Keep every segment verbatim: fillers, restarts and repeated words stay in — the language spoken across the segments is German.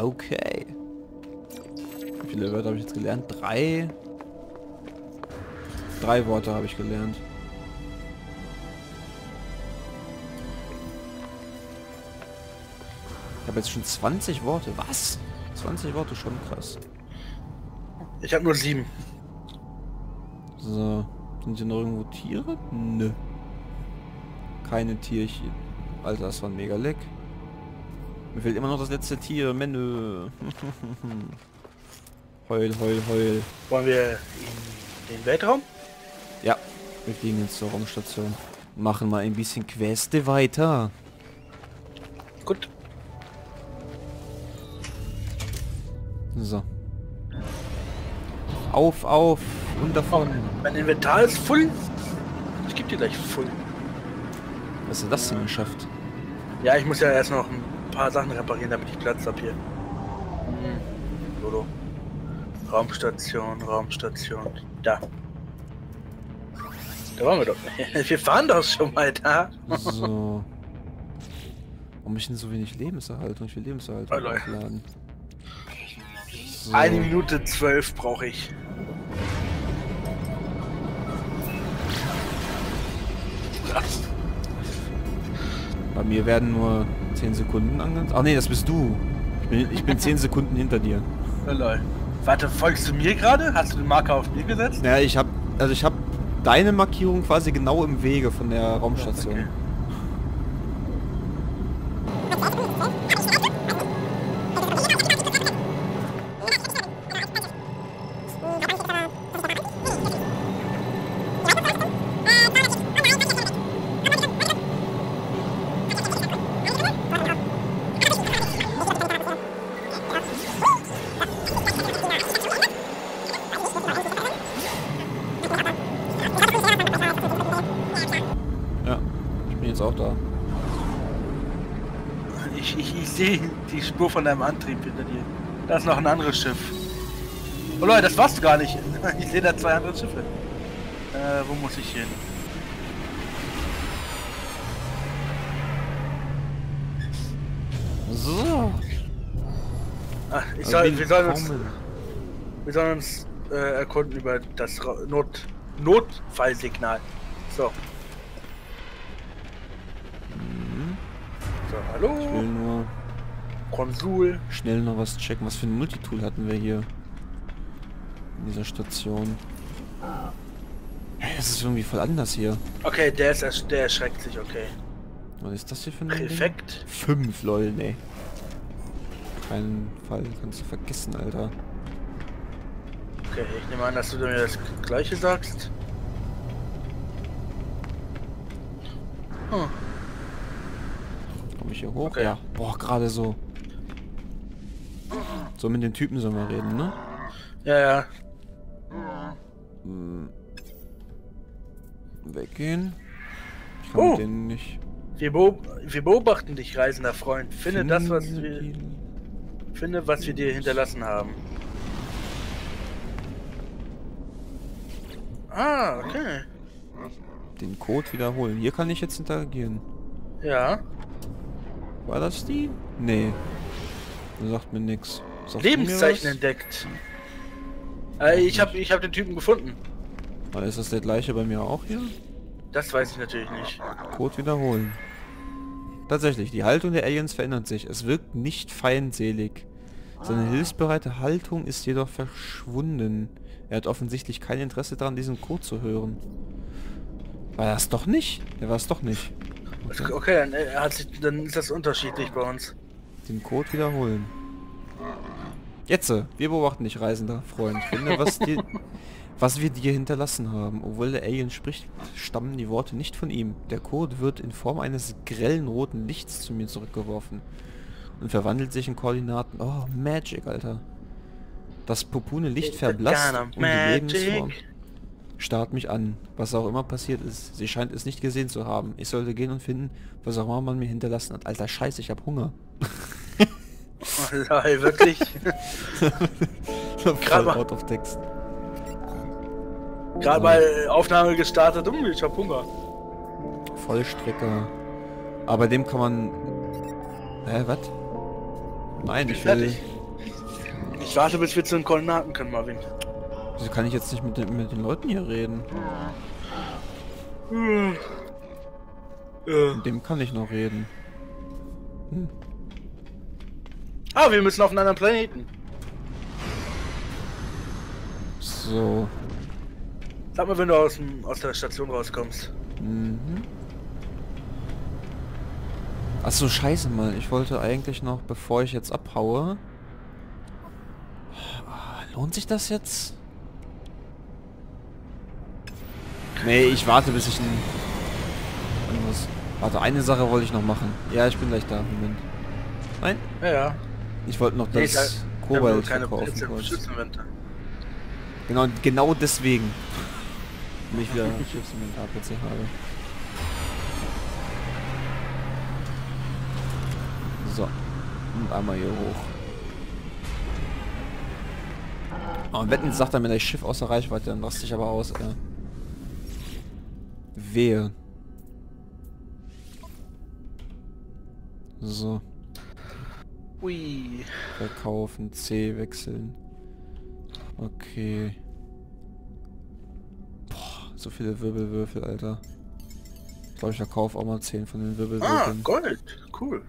Okay. Wie viele Wörter habe ich jetzt gelernt? Drei. Drei Worte habe ich gelernt. Ich habe jetzt schon zwanzig Worte. Was? zwanzig Worte, schon krass. Ich habe nur sieben. So. Sind hier noch irgendwo Tiere? Nö. Keine Tierchen. Alter, das war ein mega leck. Mir fehlt immer noch das letzte Tier. Menü. Heul, heul, heul. Wollen wir in den Weltraum? Ja. Wir fliegen jetzt zur Raumstation. Machen mal ein bisschen Queste weiter. Gut. So. Auf, auf und davon. Oh, mein Inventar ist voll. Ich gebe dir gleich voll. Was hast du das denn geschafft? Ja, ich muss ja erst noch ein paar Sachen reparieren, damit ich Platz habe hier. Mhm. Lolo. Raumstation, Raumstation. Da. Da waren wir doch. Wir fahren doch schon mal da. So. Warum ich denn so wenig Lebenserhaltung? Ich will Lebenserhaltung oh, aufladen. So. Eine Minute zwölf brauche ich. Bei mir werden nur zehn Sekunden angezeigt. Ach nee, das bist du. Ich bin, ich bin zehn Sekunden hinter dir. Oh, lol. Warte, folgst du mir gerade? Hast du den Marker auf mir gesetzt? Ja, ich habe, also ich habe deine Markierung quasi genau im Wege von der Raumstation. Okay. Auch da. Ich, ich, ich sehe die Spur von deinem Antrieb hinter dir. Da ist noch ein anderes Schiff. Oh Leute, das warst du gar nicht. Ich sehe da zwei andere Schiffe. Äh, wo muss ich hin? So. Ach, ich soll, also wir, sollen uns, wir sollen uns äh, erkunden über das Not Notfallsignal. So. Hallo? Ich will nur Konsul. Schnell noch was checken. Was für ein Multitool hatten wir hier? In dieser Station. Es ist irgendwie voll anders hier. Okay, der ist ersch der erschreckt sich, okay. Was ist das hier für ein Effekt? Fünf, lol, nee. Keinen Fall, kannst du vergessen, Alter. Okay, ich nehme an, dass du mir das gleiche sagst. Hm. Hier hoch? Okay. Ja, boah, gerade so. So mit den Typen sollen wir reden, ne? Ja, ja. Hm. Weggehen. Ich kann oh. mit denen nicht. Wir, be wir beobachten dich, reisender Freund. Finde Finden das, was wir... Ihn. Finde, was wir dir hinterlassen haben. Ah, okay. Den Code wiederholen. Hier kann ich jetzt interagieren. Ja. War das die? Nee. Das sagt mir nichts. Lebenszeichen mir entdeckt. Äh, ich habe ich hab den Typen gefunden. Aber ist das der gleiche bei mir auch hier? Das weiß ich natürlich nicht. Code wiederholen. Tatsächlich, die Haltung der Aliens verändert sich. Es wirkt nicht feindselig. Seine hilfsbereite Haltung ist jedoch verschwunden. Er hat offensichtlich kein Interesse daran, diesen Code zu hören. War das doch nicht? Er war es doch nicht. Okay, okay dann, er hat sich, dann ist das unterschiedlich bei uns. Den Code wiederholen. Jetzt, wir beobachten dich, reisender Freund. Finde, was, dir, was wir dir hinterlassen haben. Obwohl der Alien spricht, stammen die Worte nicht von ihm. Der Code wird in Form eines grellen roten Lichts zu mir zurückgeworfen. Und verwandelt sich in Koordinaten. Oh, Magic, Alter. Das popune Licht verblasst um die Lebensform. Starrt mich an, was auch immer passiert ist. Sie scheint es nicht gesehen zu haben. Ich sollte gehen und finden, was auch immer man mir hinterlassen hat. Alter, scheiße, ich hab Hunger. Oh nein, wirklich? Gerade out of text. Gerade mal Aufnahme gestartet, um, ich hab Hunger. Vollstrecker. Aber dem kann man... Hä, was? Nein, ich will... Ich warte, bis wir zu den Koordinaten können, Marvin. Wieso kann ich jetzt nicht mit den, mit den Leuten hier reden? Hm. Mit dem kann ich noch reden. Hm. Ah, wir müssen auf einen anderen Planeten. So. Sag mal, wenn du aus, dem, aus der Station rauskommst. Mhm. Achso, scheiße mal. Ich wollte eigentlich noch, bevor ich jetzt abhaue... Lohnt sich das jetzt? Nee, ich warte, bis ich... Irgendwas... Warte, eine Sache wollte ich noch machen. Ja, ich bin gleich da. Moment. Nein? Ja, ja. Ich wollte noch das nee, da, Kobalt verkaufen. Genau, genau deswegen. Wenn ich wieder Schiffsinventar plötzlich habe. So. Und einmal hier hoch. Oh, und wetten, sagt er mir das Schiff außer Reichweite, dann raste ich aber aus, ey. Wehe. So. Ui. Verkaufen, C wechseln. Okay. Boah, so viele Wirbelwürfel, Alter. Ich glaube, ich verkaufe auch mal zehn von den Wirbelwürfeln. Ah, Gold, cool.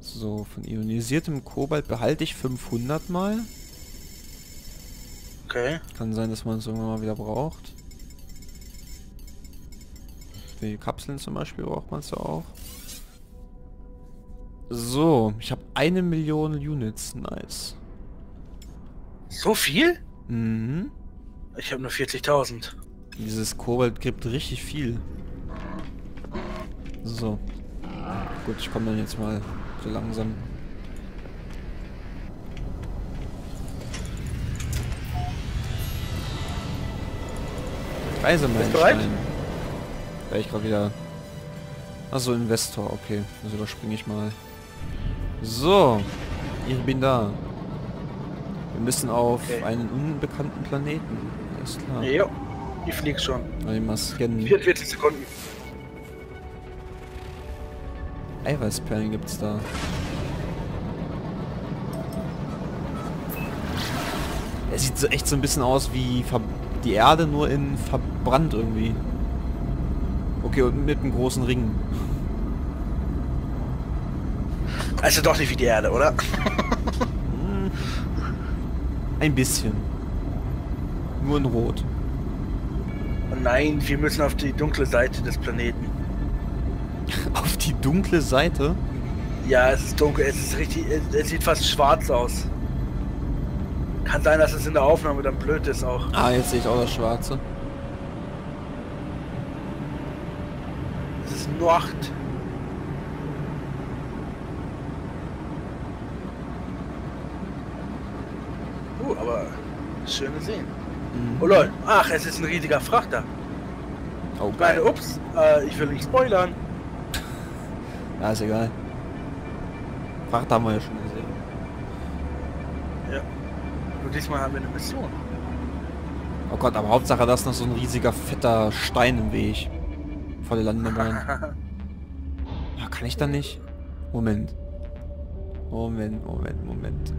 So, von ionisiertem Kobalt behalte ich fünfhundert mal. Okay. Kann sein, dass man es irgendwann mal wieder braucht. Für die Kapseln zum Beispiel braucht man es ja auch. So, ich habe eine Million Units, nice. So viel? Mhm. Ich habe nur vierzigtausend. Dieses Kobalt gibt richtig viel. So. Gut, ich komme dann jetzt mal so langsam. Reisemeilenstein. Da ich gerade wieder... Achso, Investor, okay. Also überspringe ich mal. So, ich bin da. Wir müssen auf okay. einen unbekannten Planeten. Alles klar. Ja, ich flieg schon. Einmal scannen. vierundvierzig Sekunden. Eiweißperlen gibt's da. Es sieht so echt so ein bisschen aus wie Ver die Erde, nur in verbrannt irgendwie. Okay, und mit einem großen Ring. Also doch nicht wie die Erde, oder? Ein bisschen. Nur in Rot. Oh nein, wir müssen auf die dunkle Seite des Planeten. Auf die dunkle Seite? Ja, es ist dunkel, es ist richtig, es sieht fast schwarz aus. Kann sein, dass es in der Aufnahme dann blöd ist auch. Ah, jetzt sehe ich auch das Schwarze. Es ist Nacht. Aber schöne Seen. Mhm. Oh lol, ach, es ist ein riesiger Frachter. Oh, okay. Meine, ups, äh, ich will nicht spoilern. Ja, ist egal. Frachter haben wir ja schon gesehen. Ja. Nur diesmal haben wir eine Mission. Oh Gott, aber Hauptsache, da ist noch so ein riesiger, fetter Stein im Weg. Vor der Landebahn. Ja, kann ich da nicht? Moment. Moment, Moment, Moment.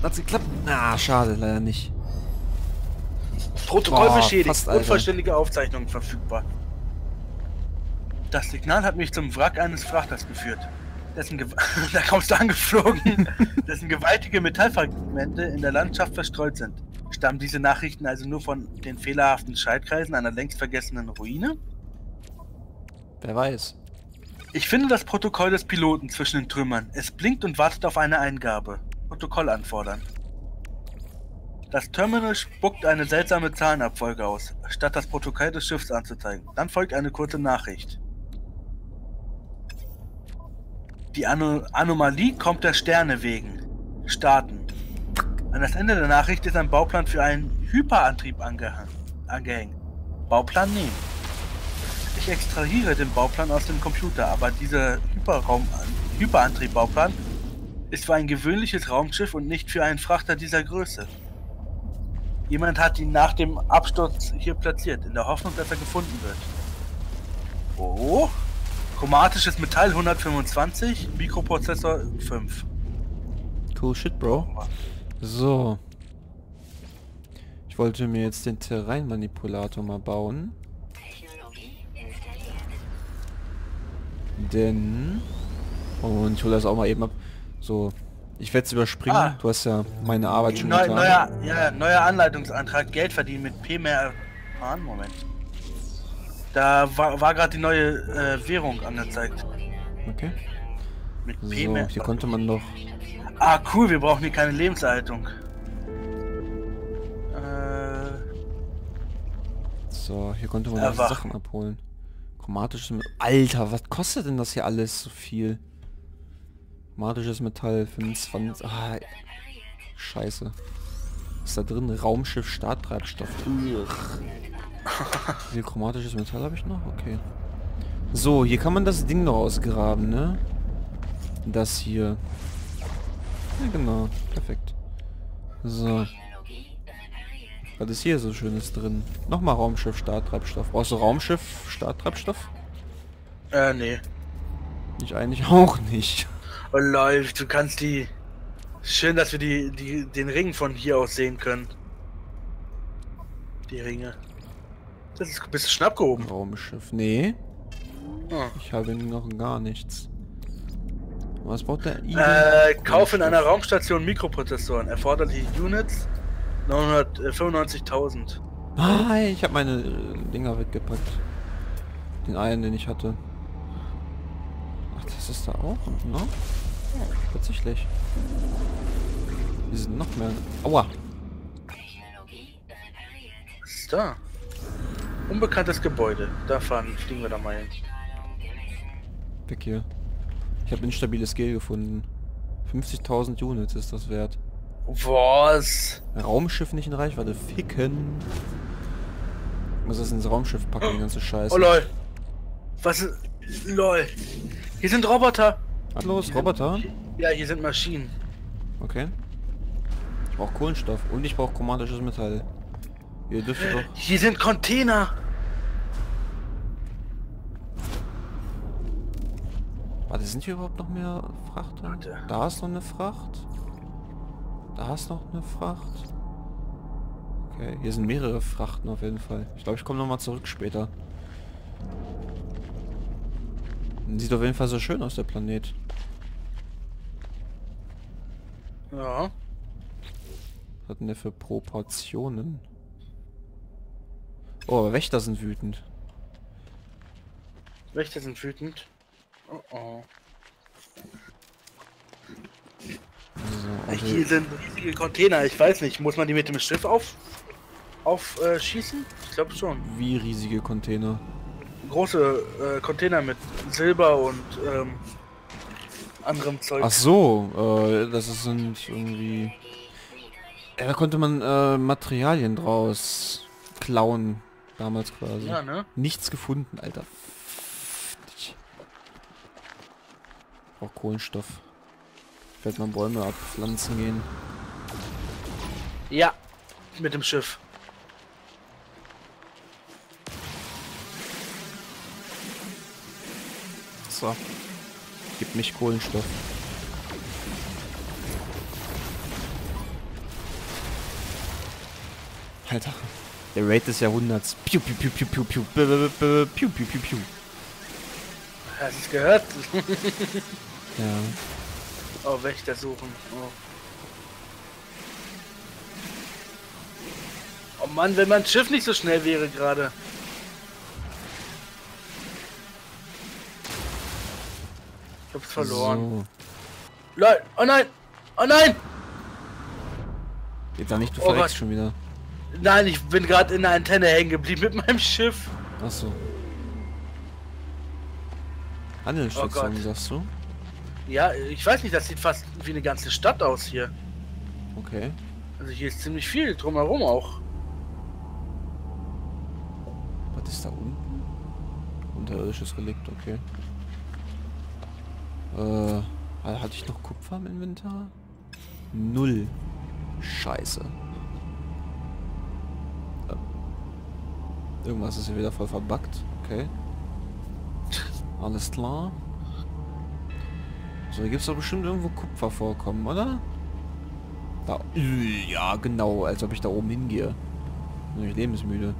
Hat's geklappt? Na, ah, schade, leider nicht. Protokoll beschädigt, unvollständige Aufzeichnungen verfügbar. Das Signal hat mich zum Wrack eines Frachters geführt. Dessen Ge da kommst du angeflogen, dessen gewaltige Metallfragmente in der Landschaft verstreut sind. Stammen diese Nachrichten also nur von den fehlerhaften Schaltkreisen einer längst vergessenen Ruine? Wer weiß. Ich finde das Protokoll des Piloten zwischen den Trümmern. Es blinkt und wartet auf eine Eingabe. Protokoll anfordern. Das Terminal spuckt eine seltsame Zahlenabfolge aus, statt das Protokoll des Schiffs anzuzeigen. Dann folgt eine kurze Nachricht. Die Ano- Anomalie kommt der Sterne wegen. Starten. An das Ende der Nachricht ist ein Bauplan für einen Hyperantrieb angehängt. angehängt. Bauplan nehmen. Ich extrahiere den Bauplan aus dem Computer, aber dieser Hyperraum- Hyperantrieb-Bauplan ist für ein gewöhnliches Raumschiff und nicht für einen Frachter dieser Größe. Jemand hat ihn nach dem Absturz hier platziert, in der Hoffnung, dass er gefunden wird. Oh? Chromatisches Metall hundertfünfundzwanzig, Mikroprozessor fünf. Cool shit, Bro. So. Ich wollte mir jetzt den Terrain-Manipulator mal bauen. Denn... Und ich hole das auch mal eben ab. So. Ich werde es überspringen. Ah. Du hast ja meine Arbeit schon Neu, getan. Neuer, ja, neuer Anleitungsantrag. Geld verdienen mit P mehr... Ah, Moment. Da war, war gerade die neue äh, Währung angezeigt. Okay. Mit P so, mehr... Hier konnte man noch... Ah, cool. Wir brauchen hier keine Lebenserhaltung. Äh... So, hier konnte man noch Sachen abholen. Chromatisches Metall. Alter, was kostet denn das hier alles so viel? Chromatisches Metall fünfundzwanzig. Ah, scheiße. Was ist da drin? Raumschiff, Starttreibstoff. Wie viel chromatisches Metall habe ich noch? Okay. So, hier kann man das Ding noch ausgraben, ne? Das hier. Ja, genau. Perfekt. So. Was ist hier so Schönes drin? Nochmal Raumschiff, Starttreibstoff. Brauchst du Raumschiff, Starttreibstoff? Äh, nee. Ich eigentlich auch nicht. Oh läuft, du kannst die... Schön, dass wir die, die, den Ring von hier aus sehen können. Die Ringe. Das ist ein bisschen schnapp gehoben. Raumschiff, nee. Hm. Ich habe noch gar nichts. Was braucht der? Äh, Kauf in einer Raumstation Mikroprozessoren. Erforderliche Units. neunhundertfünfundneunzigtausend. Nein, ich habe meine Dinger weggepackt. Den einen, den ich hatte. Ach, das ist da auch, ne? Ja, tatsächlich. Wir sind noch mehr... Aua! Was ist da? Unbekanntes Gebäude. Da fahren, fliegen wir da mal hin. Weg hier. Ich habe instabiles Gel gefunden. fünfzigtausend Units ist das wert. Was? Raumschiff nicht in Reichweite. Ficken. Ich muss das ins Raumschiff packen, die ganze Scheiße. Oh lol. Was ist... Lol. Hier sind Roboter. Was los, Roboter? Ja, hier sind Maschinen. Okay. Ich brauche Kohlenstoff und ich brauche chromatisches Metall. Ihr dürft doch... Hier sind Container. Warte, sind hier überhaupt noch mehr Frachter? Warte. Da ist noch eine Fracht. Da ist noch eine Fracht. Okay, hier sind mehrere Frachten auf jeden Fall. Ich glaube, ich komme nochmal zurück später. Sieht auf jeden Fall so schön aus, der Planet. Ja. Was hat denn der für Proportionen? Oh, aber Wächter sind wütend. Wächter sind wütend? Oh oh. So, also hier sind riesige Container, ich weiß nicht, muss man die mit dem Schiff auf aufschießen? Äh, ich glaube schon. Wie riesige Container? Große äh, Container mit Silber und ähm, anderem Zeug. Ach so, äh, das sind irgendwie... Ja, da konnte man äh, Materialien draus klauen, damals quasi. Ja, ne? Nichts gefunden, Alter. Ich brauch Kohlenstoff. Ich werde mal Bäume abpflanzen gehen. Ja, mit dem Schiff. So. Gib mich Kohlenstoff. Alter. Der Raid des Jahrhunderts. Piu, piu, piu, piu, piu, piu, piu, piu, piu, piu. Hast du es gehört? Ja. Oh, Wächter suchen. Oh. Oh Mann, wenn mein Schiff nicht so schnell wäre gerade. Ich hab's verloren. So. Leute, oh nein! Oh nein! Geht da nicht, du verreckst schon wieder. Nein, ich bin gerade in der Antenne hängen geblieben mit meinem Schiff. Ach so. Handelsstation, oh sagst du? Ja, ich weiß nicht, das sieht fast wie eine ganze Stadt aus hier. Okay. Also hier ist ziemlich viel drumherum auch. Was ist da unten? Unterirdisches Relikt, okay. Äh, hatte ich noch Kupfer im Inventar? Null. Scheiße. Irgendwas ist hier wieder voll verbuggt, okay. Alles klar. So, hier gibt es doch bestimmt irgendwo Kupfervorkommen, oder? Da, ja, genau, als ob ich da oben hingehe. Bin ich lebensmüde.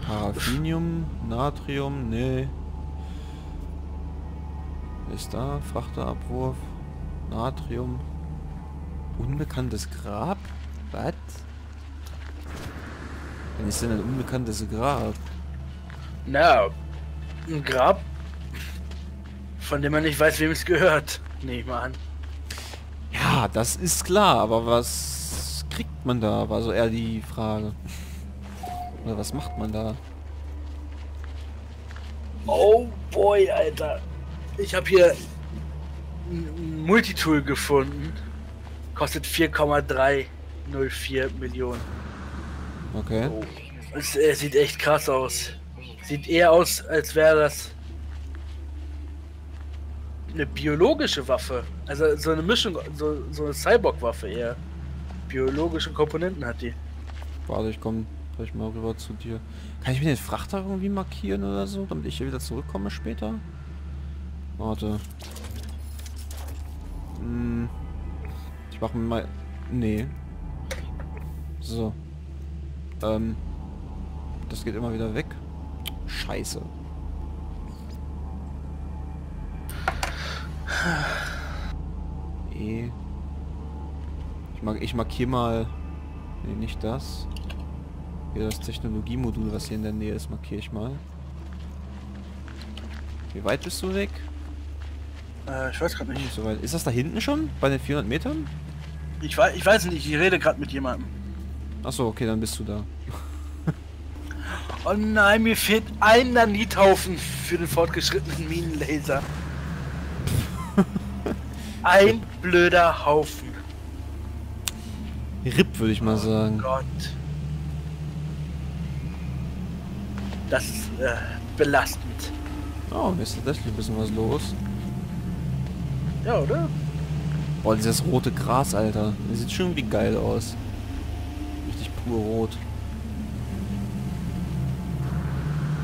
Paraffinium, Natrium, nee. Ist da, Frachterabwurf, Natrium. Unbekanntes Grab? Was? Wann ist denn ein unbekanntes Grab? Na, ein Grab, von dem man nicht weiß, wem es gehört. Nehme ich mal an. Ja, das ist klar, aber was kriegt man da? War so eher die Frage. Oder was macht man da? Oh boy, Alter. Ich habe hier ein Multitool gefunden. Kostet vier Komma drei null vier Millionen. Okay. Oh. Es, es sieht echt krass aus. Sieht eher aus, als wäre das eine biologische Waffe. Also so eine Mischung, so, so eine Cyborg-Waffe eher. Biologische Komponenten hat die. Warte, ich komme gleich mal rüber zu dir. Kann ich mir den Frachter irgendwie markieren oder so, damit ich hier wieder zurückkomme später? Warte. Hm. Ich mach mir mal... Nee. So. Ähm. Das geht immer wieder weg. Scheiße. E. Ich, mag, ich markiere mal... Nee, nicht das. Hier das Technologiemodul, was hier in der Nähe ist, markiere ich mal. Wie weit bist du weg? Äh, ich weiß gerade nicht. So weit. Ist das da hinten schon? Bei den vierhundert Metern? Ich weiß, ich weiß nicht, ich rede gerade mit jemandem. Achso, okay, dann bist du da. Oh nein, mir fehlt ein Nanithaufen für den fortgeschrittenen Minenlaser. Ein blöder Haufen. R I P, würde ich mal sagen. Oh Gott. Das ist äh, belastend. Oh, ist tatsächlich ein bisschen was los. Ja, oder? Boah, dieses rote Gras, Alter. Das sieht schon wie geil aus. Richtig pur rot.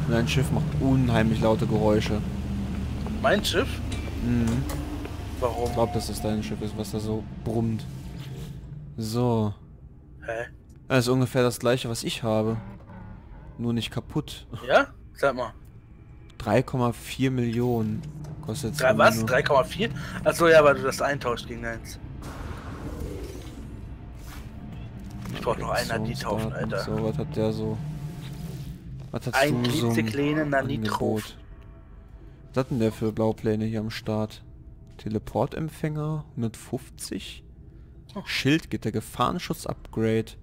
Und dein Schiff macht unheimlich laute Geräusche. Mein Schiff? Mhm. Warum? Ich glaube, dass das dein Schiff ist, was da so brummt. So. Hä? Das ist ungefähr das gleiche, was ich habe. Nur nicht kaputt. Ja? Sag mal. drei Komma vier Millionen kostet es. Was? drei Komma vier? Achso, ja, weil du das eintauscht gegen eins. Ich brauch noch einen Nanithaufen, Alter. So, was hat der so? Was hat ein klitzekleiner Nanithaufen. Was hat denn der für Blaupläne hier am Start? Teleportempfänger, hundertfünfzig. Oh. Schildgitter, Gefahrenschutz-Upgrade.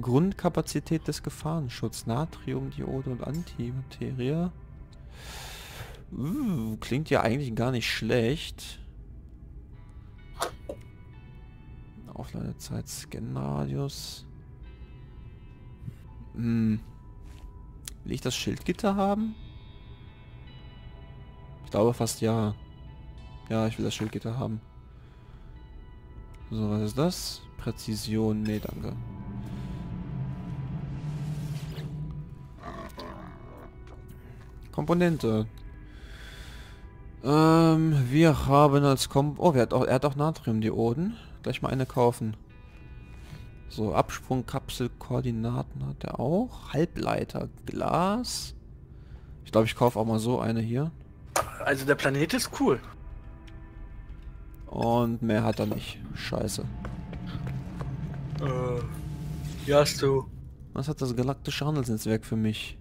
Grundkapazität des Gefahrenschutzes. Natrium, Diode und Antimaterie. Uh, klingt ja eigentlich gar nicht schlecht. Aufladezeit, Scanradius. Hm. Will ich das Schildgitter haben? Ich glaube fast ja. Ja, ich will das Schildgitter haben. So, was ist das? Präzision, nee, danke. Komponente. Ähm, wir haben als Komp... Oh, wir hat auch, er hat auch Natriumdioden. Gleich mal eine kaufen. So, Absprungkapsel, Koordinaten hat er auch. Halbleiter, Glas. Ich glaube, ich kaufe auch mal so eine hier. Also der Planet ist cool. Und mehr hat er nicht. Scheiße. Äh, ja, hast du. Was hat das galaktische Handelsnetzwerk für mich?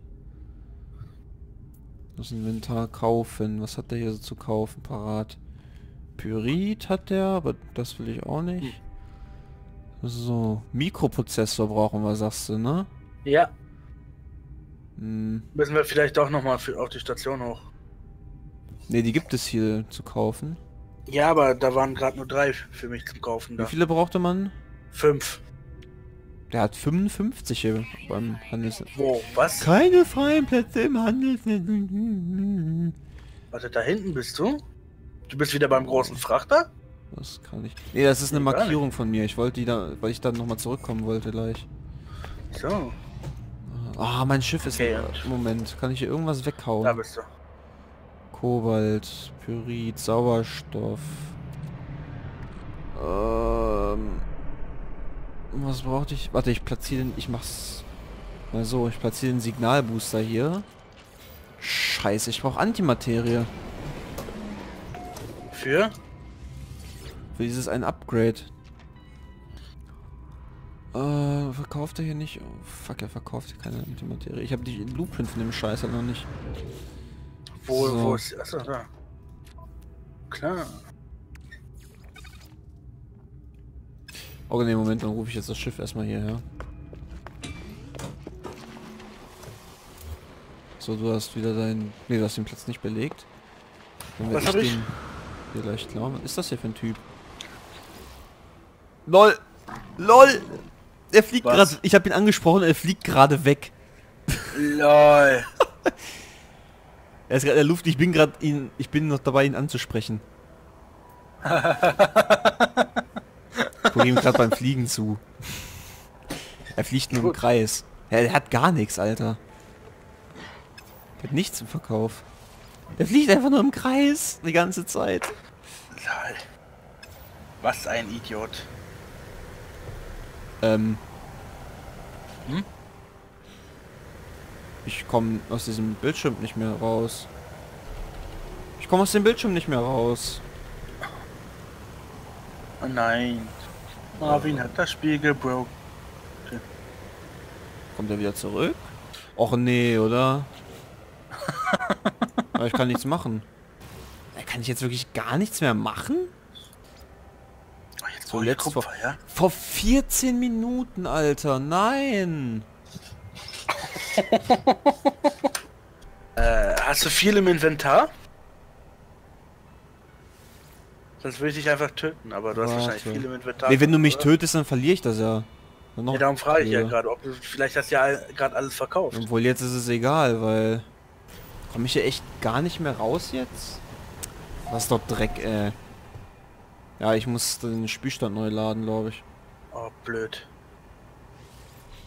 Das Inventar kaufen. Was hat der hier so zu kaufen? Parat. Pyrit hat der, aber das will ich auch nicht. So. Mikroprozessor brauchen wir, sagst du, ne? Ja. Hm. Müssen wir vielleicht auch nochmal auf die Station hoch. Ne, die gibt es hier zu kaufen. Ja, aber da waren gerade nur drei für mich zum Kaufen da. Wie viele brauchte man? Fünf. Der hat fünfundfünfzig hier beim Handels... Wo? Was? Keine freien Plätze im Handels... Warte, da hinten bist du? Du bist wieder beim großen Frachter? Das kann ich... Nee, das ist eine nee, Markierung von mir. Ich wollte die da... Weil ich dann nochmal zurückkommen wollte gleich. So. Ah, mein Schiff ist... Okay, Moment, kann ich hier irgendwas weghauen? Da bist du. Kobalt, Pyrit, Sauerstoff. Ähm, was brauchte ich? Warte, ich platziere den... Ich mach's mal so. Ich platziere den Signalbooster hier. Scheiße, ich brauche Antimaterie. Für? Für dieses ein Upgrade. Äh, verkauft er hier nicht? Oh, fuck, er verkauft hier keine Antimaterie. Ich habe die Blueprint von dem Scheiß halt noch nicht. Wo, so. Wo ist... Achso, da. Klar. Oh ne, Moment, dann rufe ich jetzt das Schiff erstmal hierher. So, du hast wieder deinen... Ne, du hast den Platz nicht belegt. Dann werd ich den hier gleich klauen. Was ist das hier für ein Typ? LOL! LOL! Er fliegt gerade... Ich habe ihn angesprochen, er fliegt gerade weg. LOL! Er ist gerade in der Luft, ich bin gerade ihn... Ich bin noch dabei, ihn anzusprechen. Ich gucke ihm gerade beim Fliegen zu. Er fliegt nur im Kreis. Er hat gar nichts, Alter. Er hat nichts im Verkauf. Er fliegt einfach nur im Kreis die ganze Zeit. Lol. Was ein Idiot. Ähm. Hm? Ich komme aus diesem Bildschirm nicht mehr raus. Ich komme aus dem Bildschirm nicht mehr raus. Oh nein. Marvin hat das Spiel gebrochen. Okay. Kommt er wieder zurück? Och nee, oder? Aber ich kann nichts machen. Kann ich jetzt wirklich gar nichts mehr machen? Oh, jetzt Zuletzt Kupfer, vor, ja? vor vierzehn Minuten, Alter. Nein. äh, hast du viel im Inventar? Sonst würde ich dich einfach töten, aber du Warte. hast wahrscheinlich viel im Inventar. Nee, wenn du mich oder? tötest, dann verliere ich das ja. Noch ja darum frage ich ja gerade, ob du vielleicht hast ja gerade alles verkauft. Obwohl, jetzt ist es egal, weil... Komme ich hier echt gar nicht mehr raus jetzt? Was ist doch Dreck, ey. Ja, ich muss den Spielstand neu laden, glaube ich. Oh, blöd.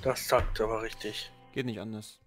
Das sagt aber richtig. Geht nicht anders.